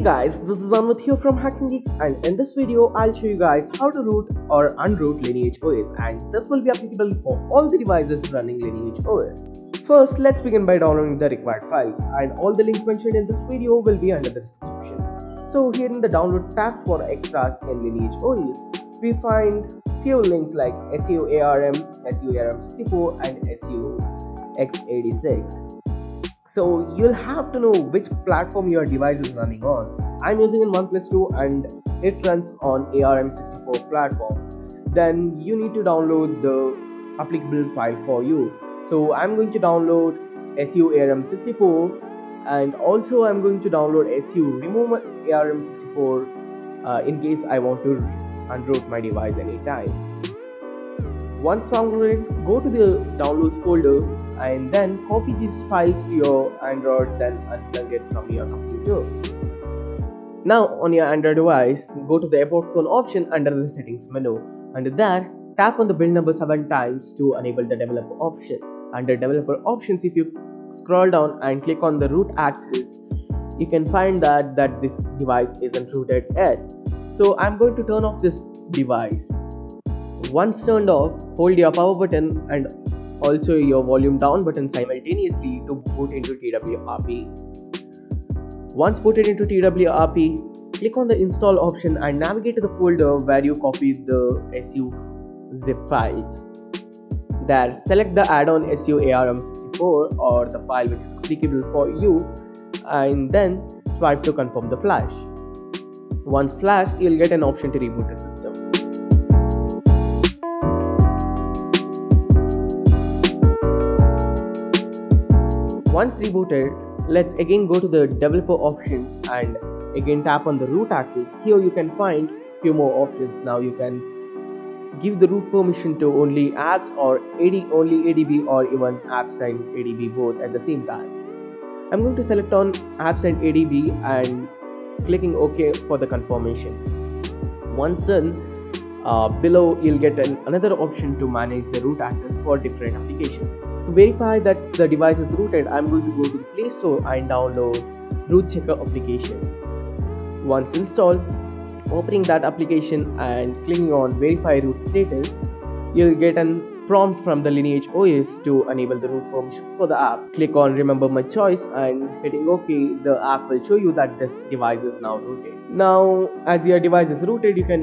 Hey guys, this is Anant here from Hacks and Geeks, and in this video I'll show you guys how to root or unroot Lineage OS, and this will be applicable for all the devices running Lineage OS. First, let's begin by downloading the required files, and all the links mentioned in this video will be under the description. So here in the download tab for extras in Lineage OS, we find few links like SUARM, SUARM64 and SUX86. So you'll have to know which platform your device is running on. I'm using an OnePlus 2 and it runs on ARM64 platform. Then you need to download the applicable file for you. So I'm going to download SUARM64, and also I'm going to download SURM64 in case I want to unroot my device anytime. Once downloaded, go to the downloads folder and then copy these files to your Android, then unplug it from your computer. Now on your Android device, go to the About Phone option under the settings menu. Under that, tap on the build number 7 times to enable the developer options. Under developer options, if you scroll down and click on the root access, you can find that this device isn't rooted yet. So I'm going to turn off this device. Once turned off, hold your power button and also your volume down button simultaneously to boot into TWRP. Once booted into TWRP, click on the install option and navigate to the folder where you copied the SU zip files. There, select the add-on SUARM64 or the file which is applicable for you, and then swipe to confirm the flash. Once flashed, you'll get an option to reboot the system. Once rebooted, let's again go to the developer options and again tap on the root axis. Here you can find few more options. Now you can give the root permission to only apps or only ADB or even apps and ADB both at the same time. I'm going to select on apps and ADB and clicking OK for the confirmation. Once done, below you'll get another option to manage the root access for different applications. To verify that the device is rooted, I'm going to go to the Play Store and download Root Checker application. Once installed, opening that application and clicking on Verify Root Status, you'll get an prompt from the Lineage OS to enable the root permissions for the app. Click on Remember My Choice and hitting OK, the app will show you that this device is now rooted. Now, as your device is rooted, you can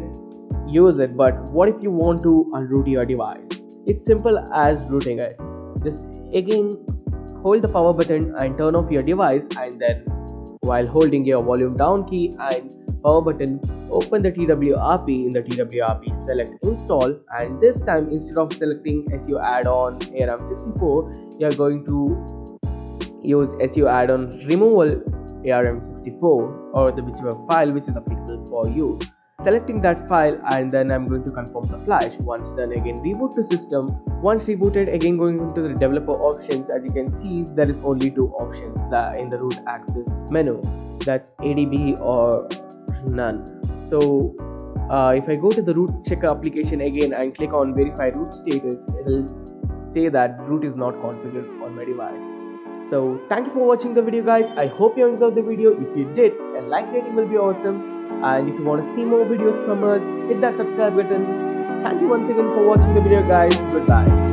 use it, but what if you want to unroot your device? It's simple as rooting it. Just again hold the power button and turn off your device, and then while holding your volume down key and power button, open the TWRP. In the TWRP, select install, and this time instead of selecting SU add-on ARM64, you are going to use SU add-on removal ARM64 or the whichever file which is applicable for you. Selecting that file, and then I'm going to confirm the flash. Once done, again reboot the system. Once rebooted, again going into the developer options, as you can see there is only two options in the root access menu, that's ADB or none. So if I go to the root checker application again and click on verify root status, it'll say that root is not configured on my device. So thank you for watching the video guys. I hope you enjoyed the video. If you did, a like rating will be awesome. And if you want to see more videos from us, hit that subscribe button. Thank you once again for watching the video guys. Goodbye.